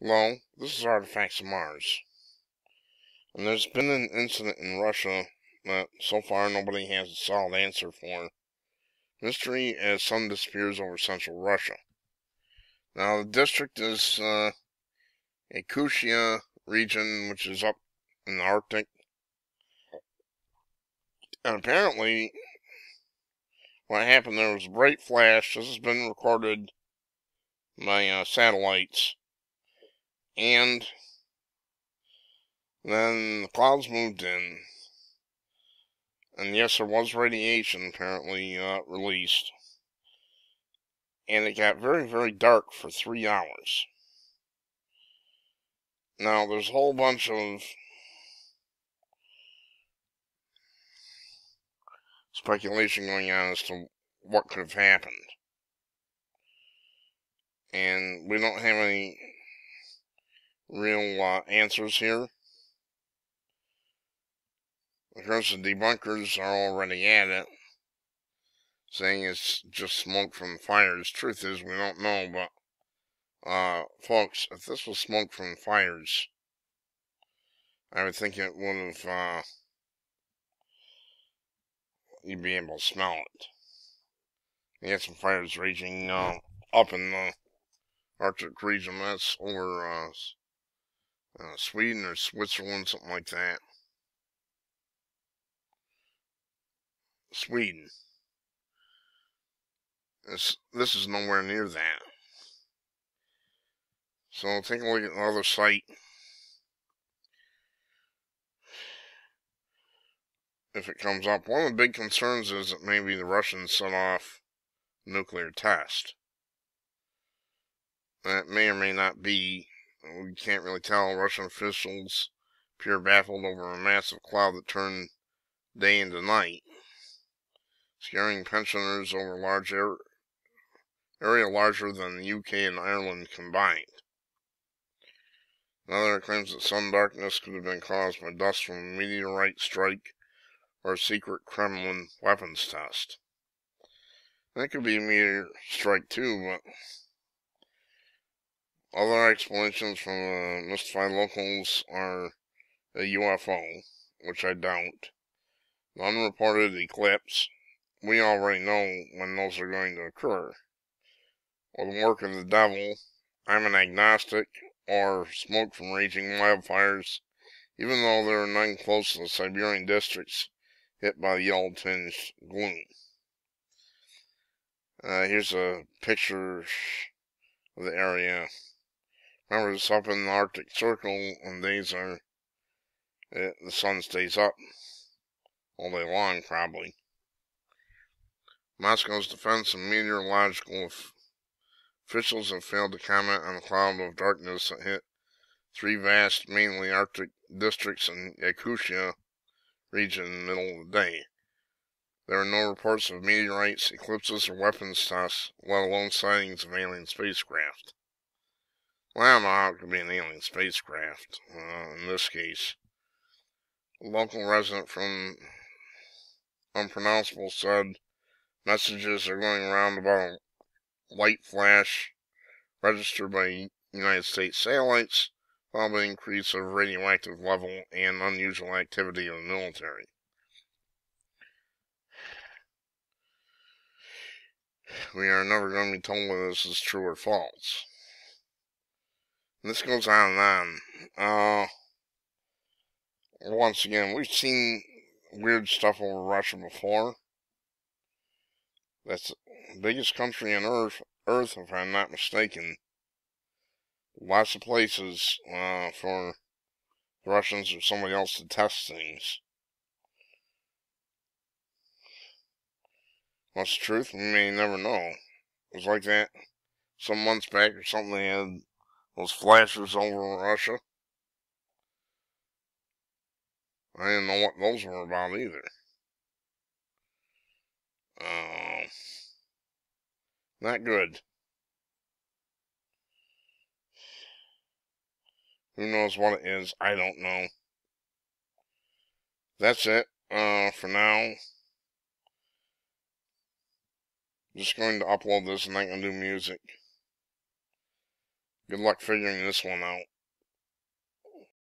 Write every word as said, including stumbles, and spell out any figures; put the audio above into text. Hello, this is Artifacts of Mars. And there's been an incident in Russia that so far nobody has a solid answer for. Mystery as sun disappears over central Russia. Now the district is uh, Yakutia region, which is up in the Arctic. And apparently what happened there was a bright flash. This has been recorded by uh, satellites. And then the clouds moved in, and yes, there was radiation apparently uh, released, and it got very, very dark for three hours. Now, there's a whole bunch of speculation going on as to what could have happened, and we don't have any real uh, answers here. Of course, the debunkers are already at it, saying it's just smoke from the fires. Truth is, we don't know, but uh, folks, if this was smoke from the fires, I would think it would have, uh, you'd be able to smell it. You had some fires raging uh, up in the Arctic region. That's over uh, Uh, Sweden or Switzerland, something like that. Sweden. This, this is nowhere near that. So take a look at another site. If it comes up, one of the big concerns is that maybe the Russians set off a nuclear test. That may or may not be. We can't really tell. Russian officials appear baffled over a massive cloud that turned day into night, scaring pensioners over large er area larger than the U K and Ireland combined. Another claims that sun darkness could have been caused by dust from a meteorite strike or a secret Kremlin weapons test. That could be a meteor strike too, but other explanations from uh, mystified locals are a U F O, which I doubt, the unreported eclipse. We already know when those are going to occur, or the work of the devil. I'm an agnostic, or smoke from raging wildfires, even though there are none close to the Siberian districts hit by the yellow-tinged gloom. Uh, here's a picture of the area. Remember, it's up in the Arctic Circle, and days are, it, the sun stays up all day long, probably. Moscow's defense and meteorological officials have failed to comment on the cloud of darkness that hit three vast, mainly Arctic districts in Yakutia region in the middle of the day. There are no reports of meteorites, eclipses, or weapons tests, let alone sightings of alien spacecraft. Well, I don't know how it could be an alien spacecraft, uh, in this case. A local resident from Unpronounceable said messages are going around about a light flash registered by United States satellites, followed by an increase of radioactive level and unusual activity of the military. We are never going to be told whether this is true or false. This goes on and on. Uh, once again, we've seen weird stuff over Russia before. That's the biggest country on Earth, Earth if I'm not mistaken. Lots of places uh, for the Russians or somebody else to test things. What's the truth? We may never know. It was like that some months back or something. They had those flashes over Russia. I didn't know what those were about either. Uh, not good. Who knows what it is? I don't know. That's it uh, for now. I'm just going to upload this and I can do music. Good luck figuring this one out.